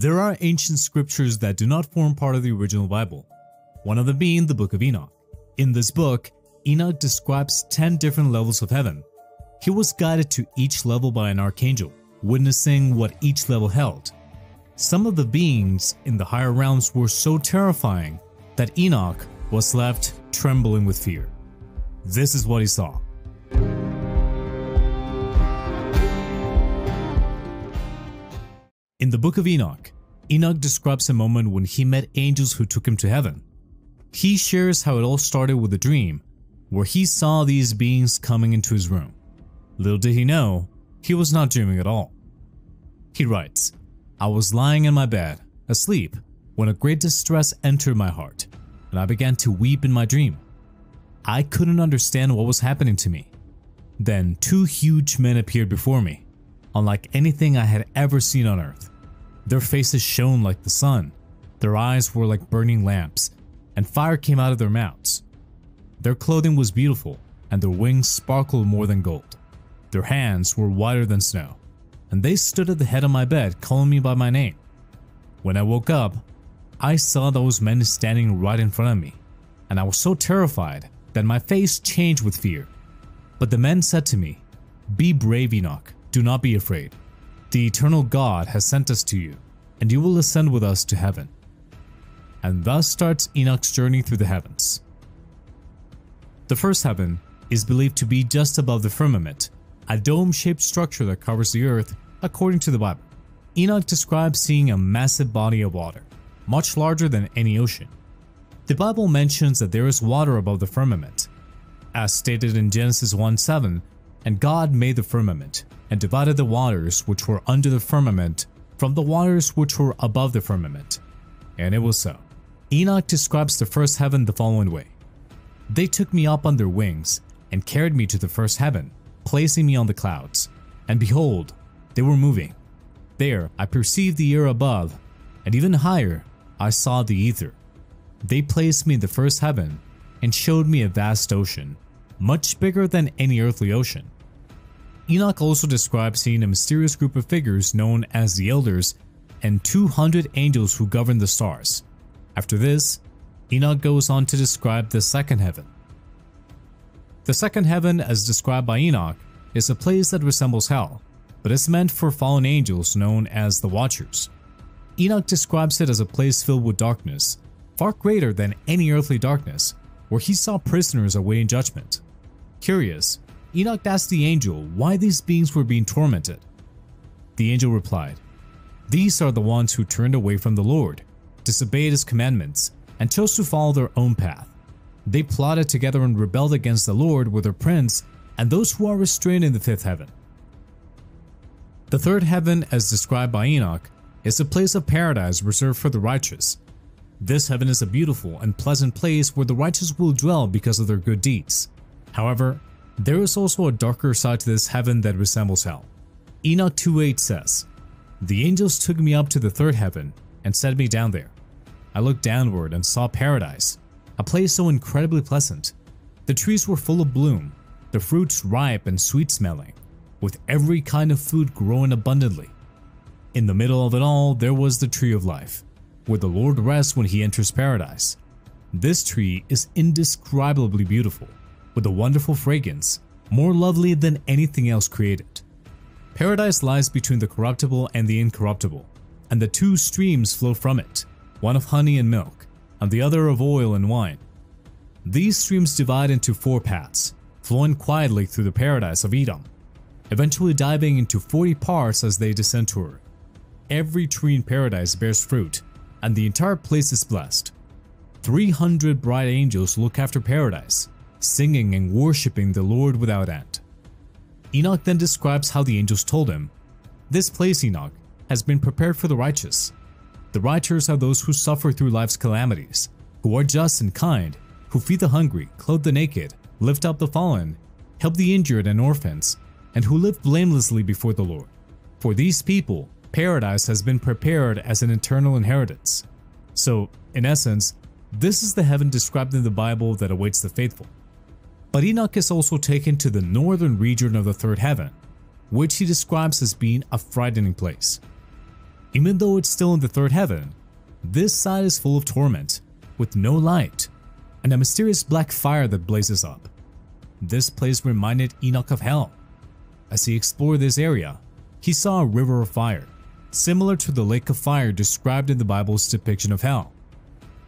There are ancient scriptures that do not form part of the original Bible, one of them being the Book of Enoch. In this book, Enoch describes 10 different levels of heaven. He was guided to each level by an archangel, witnessing what each level held. Some of the beings in the higher realms were so terrifying that Enoch was left trembling with fear. This is what he saw. In the Book of Enoch, Enoch describes a moment when he met angels who took him to heaven. He shares how it all started with a dream, where he saw these beings coming into his room. Little did he know, he was not dreaming at all. He writes, "I was lying in my bed, asleep, when a great distress entered my heart, and I began to weep in my dream. I couldn't understand what was happening to me. Then two huge men appeared before me, unlike anything I had ever seen on earth. Their faces shone like the sun, their eyes were like burning lamps, and fire came out of their mouths. Their clothing was beautiful, and their wings sparkled more than gold. Their hands were whiter than snow, and they stood at the head of my bed, calling me by my name. When I woke up, I saw those men standing right in front of me, and I was so terrified that my face changed with fear. But the men said to me, 'Be brave, Enoch, do not be afraid. The eternal God has sent us to you, and you will ascend with us to heaven.'" And thus starts Enoch's journey through the heavens. The first heaven is believed to be just above the firmament, a dome-shaped structure that covers the earth, according to the Bible. Enoch describes seeing a massive body of water, much larger than any ocean. The Bible mentions that there is water above the firmament, as stated in Genesis 1:7, "And God made the firmament, and divided the waters which were under the firmament from the waters which were above the firmament. And it was so." Enoch describes the first heaven the following way: "They took me up on their wings and carried me to the first heaven, placing me on the clouds. And behold, they were moving. There I perceived the air above, and even higher I saw the ether. They placed me in the first heaven and showed me a vast ocean, much bigger than any earthly ocean." Enoch also describes seeing a mysterious group of figures known as the Elders and 200 angels who govern the stars. After this, Enoch goes on to describe the second heaven. The second heaven, as described by Enoch, is a place that resembles hell, but is meant for fallen angels known as the Watchers. Enoch describes it as a place filled with darkness, far greater than any earthly darkness, where he saw prisoners awaiting judgment. Curious, Enoch asked the angel why these beings were being tormented. The angel replied, "These are the ones who turned away from the Lord, disobeyed his commandments, and chose to follow their own path. They plotted together and rebelled against the Lord with their prince and those who are restrained in the fifth heaven." The third heaven, as described by Enoch, is a place of paradise reserved for the righteous. This heaven is a beautiful and pleasant place where the righteous will dwell because of their good deeds. However, there is also a darker side to this heaven that resembles hell. Enoch 2:8 says, "The angels took me up to the third heaven and set me down there. I looked downward and saw paradise, a place so incredibly pleasant. The trees were full of bloom, the fruits ripe and sweet smelling, with every kind of food growing abundantly. In the middle of it all, there was the tree of life, where the Lord rests when he enters paradise. This tree is indescribably beautiful, with a wonderful fragrance, more lovely than anything else created." Paradise lies between the corruptible and the incorruptible, and the two streams flow from it, one of honey and milk, and the other of oil and wine. These streams divide into four paths, flowing quietly through the paradise of Edom, eventually diving into 40 parts as they descend to earth. Every tree in paradise bears fruit, and the entire place is blessed. 300 bright angels look after paradise, singing and worshipping the Lord without end. Enoch then describes how the angels told him, "This place, Enoch, has been prepared for the righteous. The righteous are those who suffer through life's calamities, who are just and kind, who feed the hungry, clothe the naked, lift up the fallen, help the injured and orphans, and who live blamelessly before the Lord. For these people, paradise has been prepared as an eternal inheritance." So, in essence, this is the heaven described in the Bible that awaits the faithful. But Enoch is also taken to the northern region of the third heaven, which he describes as being a frightening place. even though it's still in the third heaven. This side is full of torment, with no light, and a mysterious black fire that blazes up. This place reminded Enoch of hell. As he explored this area, he saw a river of fire, similar to the lake of fire described in the Bible's depiction of hell.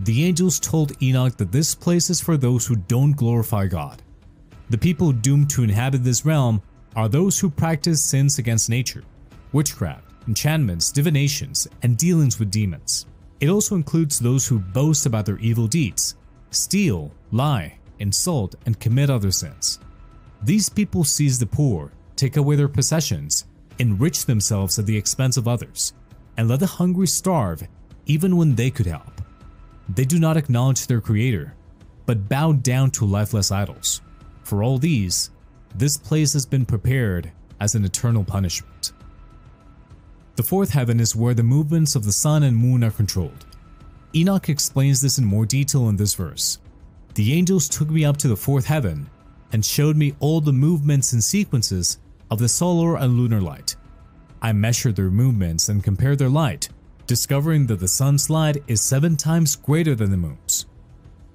The angels told Enoch that this place is for those who don't glorify God. The people doomed to inhabit this realm are those who practice sins against nature, witchcraft, enchantments, divinations, and dealings with demons. It also includes those who boast about their evil deeds, steal, lie, insult, and commit other sins. These people seize the poor, take away their possessions, enrich themselves at the expense of others, and let the hungry starve even when they could help. They do not acknowledge their creator, but bow down to lifeless idols. For all these, this place has been prepared as an eternal punishment. The fourth heaven is where the movements of the sun and moon are controlled. Enoch explains this in more detail in this verse. The angels took me up to the fourth heaven and showed me all the movements and sequences of the solar and lunar light. I measured their movements and compared their light, discovering that the sun's light is 7 times greater than the moon's.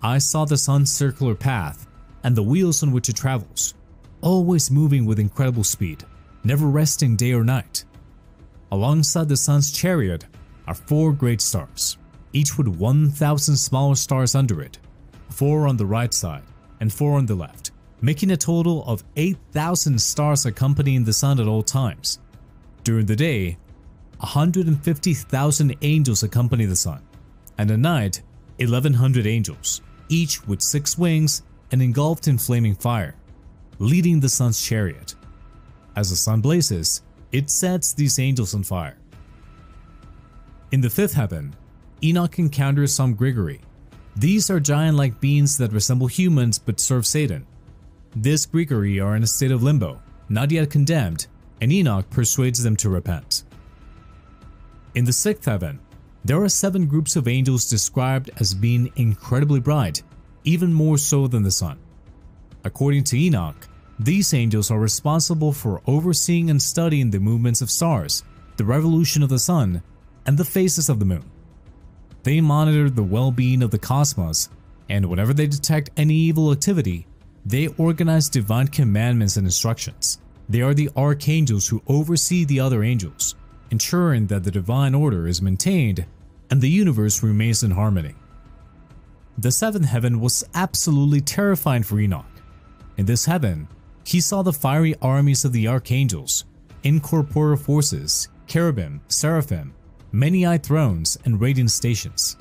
I saw the sun's circular path and the wheels on which it travels, always moving with incredible speed, never resting day or night. Alongside the sun's chariot are 4 great stars, each with 1,000 smaller stars under it, 4 on the right side and 4 on the left, making a total of 8,000 stars accompanying the sun at all times. During the day, 150,000 angels accompany the sun, and at night, 1,100 angels, each with 6 wings and engulfed in flaming fire, leading the sun's chariot. As the sun blazes, it sets these angels on fire. In the fifth heaven, Enoch encounters some Grigori. These are giant-like beings that resemble humans but serve Satan. These Grigori are in a state of limbo, not yet condemned, and Enoch persuades them to repent. In the sixth heaven, there are 7 groups of angels described as being incredibly bright, even more so than the sun. According to Enoch, these angels are responsible for overseeing and studying the movements of stars, the revolution of the sun, and the phases of the moon. They monitor the well-being of the cosmos, and whenever they detect any evil activity, they organize divine commandments and instructions. They are the archangels who oversee the other angels, ensuring that the divine order is maintained and the universe remains in harmony. The seventh heaven was absolutely terrifying for Enoch. In this heaven, he saw the fiery armies of the archangels, incorporeal forces, cherubim, seraphim, many-eyed thrones, and radiant stations.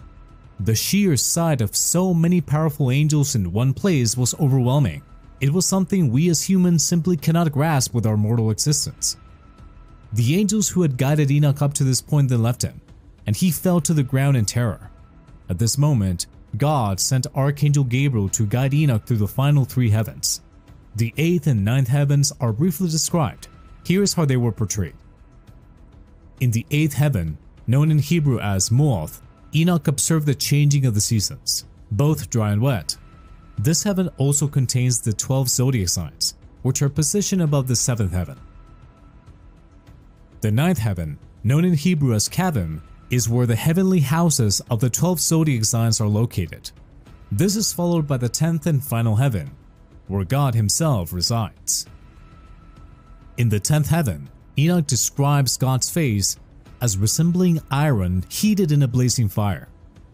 The sheer sight of so many powerful angels in one place was overwhelming. It was something we as humans simply cannot grasp with our mortal existence. The angels who had guided Enoch up to this point then left him, and he fell to the ground in terror. At this moment, God sent Archangel Gabriel to guide Enoch through the final 3 heavens. The 8th and 9th heavens are briefly described. Here is how they were portrayed. In the 8th heaven, known in Hebrew as Mooth, Enoch observed the changing of the seasons, both dry and wet. This heaven also contains the 12 zodiac signs, which are positioned above the 7th heaven. The 9th heaven, known in Hebrew as Kavan, is where the heavenly houses of the 12 zodiac signs are located. This is followed by the 10th and final heaven, where God himself resides. In the 10th heaven, Enoch describes God's face as resembling iron heated in a blazing fire.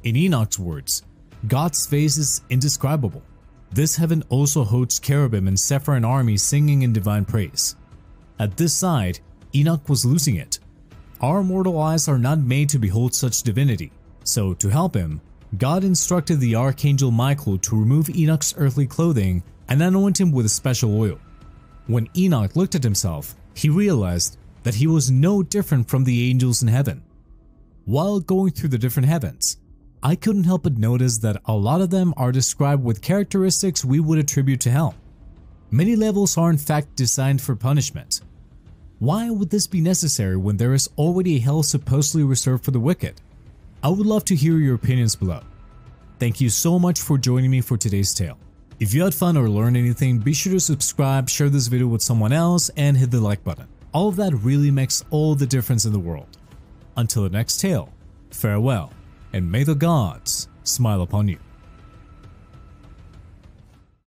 In Enoch's words, God's face is indescribable. This heaven also hosts cherubim and seraphim armies singing in divine praise. At this side, Enoch was losing it. Our mortal eyes are not made to behold such divinity, so to help him, God instructed the archangel Michael to remove Enoch's earthly clothing and anoint him with a special oil. When Enoch looked at himself, he realized that he was no different from the angels in heaven. While going through the different heavens, I couldn't help but notice that a lot of them are described with characteristics we would attribute to hell. Many levels are in fact designed for punishment. Why would this be necessary when there is already a hell supposedly reserved for the wicked? I would love to hear your opinions below. Thank you so much for joining me for today's tale. If you had fun or learned anything, be sure to subscribe, share this video with someone else, and hit the like button. All of that really makes all the difference in the world. Until the next tale, farewell, and may the gods smile upon you.